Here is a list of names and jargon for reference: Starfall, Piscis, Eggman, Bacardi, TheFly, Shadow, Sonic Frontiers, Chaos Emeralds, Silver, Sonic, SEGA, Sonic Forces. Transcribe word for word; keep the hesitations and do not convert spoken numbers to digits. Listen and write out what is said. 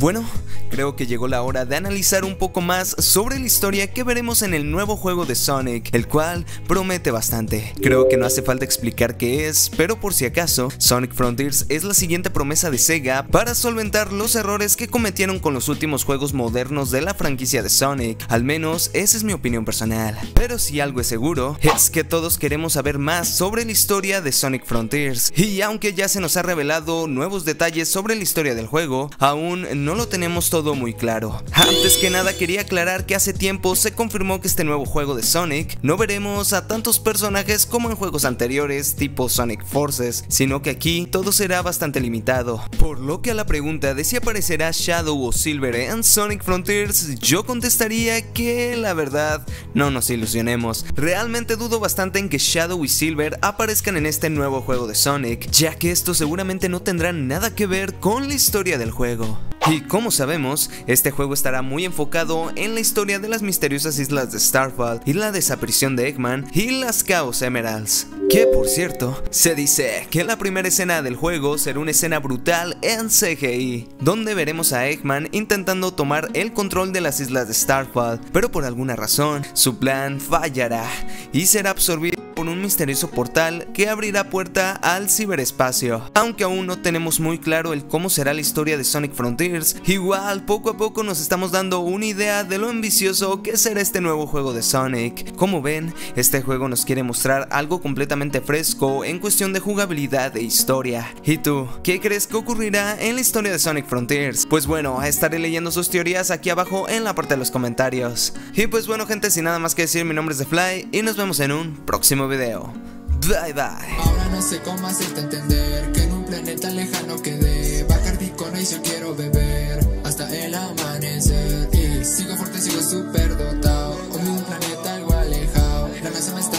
Bueno, creo que llegó la hora de analizar un poco más sobre la historia que veremos en el nuevo juego de Sonic, el cual promete bastante. Creo que no hace falta explicar qué es, pero por si acaso, Sonic Frontiers es la siguiente promesa de SEGA para solventar los errores que cometieron con los últimos juegos modernos de la franquicia de Sonic. Al menos esa es mi opinión personal. Pero si algo es seguro, es que todos queremos saber más sobre la historia de Sonic Frontiers, y aunque ya se nos ha revelado nuevos detalles sobre la historia del juego, aún no lo tenemos todo muy claro. Antes que nada quería aclarar que hace tiempo se confirmó que este nuevo juego de Sonic no veremos a tantos personajes como en juegos anteriores tipo Sonic Forces, sino que aquí todo será bastante limitado. Por lo que a la pregunta de si aparecerá Shadow o Silver en Sonic Frontiers, yo contestaría que la verdad no nos ilusionemos. Realmente dudo bastante en que Shadow y Silver aparezcan en este nuevo juego de Sonic, ya que estos seguramente no tendrán nada que ver con la historia del juego. Y como sabemos, este juego estará muy enfocado en la historia de las misteriosas islas de Starfall y la desaparición de Eggman y las Chaos Emeralds. Que por cierto, se dice que la primera escena del juego será una escena brutal en C G I, donde veremos a Eggman intentando tomar el control de las islas de Starfall, pero por alguna razón su plan fallará y será absorbido por un misterioso portal que abrirá puerta al ciberespacio. Aunque aún no tenemos muy claro el cómo será la historia de Sonic Frontiers, igual poco a poco nos estamos dando una idea de lo ambicioso que será este nuevo juego de Sonic. Como ven, este juego nos quiere mostrar algo completamente fresco en cuestión de jugabilidad e historia. ¿Y tú? ¿Qué crees que ocurrirá en la historia de Sonic Frontiers? Pues bueno, estaré leyendo sus teorías aquí abajo en la parte de los comentarios. Y pues bueno gente, sin nada más que decir, mi nombre es TheFly y nos vemos en un próximo video. Bye bye. Ahora no sé cómo hacerte entender que en un planeta lejano quedé. Bacardi con ello quiero beber hasta el amanecer. Y sigo fuerte, sigo super dotado. Con un planeta algo alejado. La mesa me está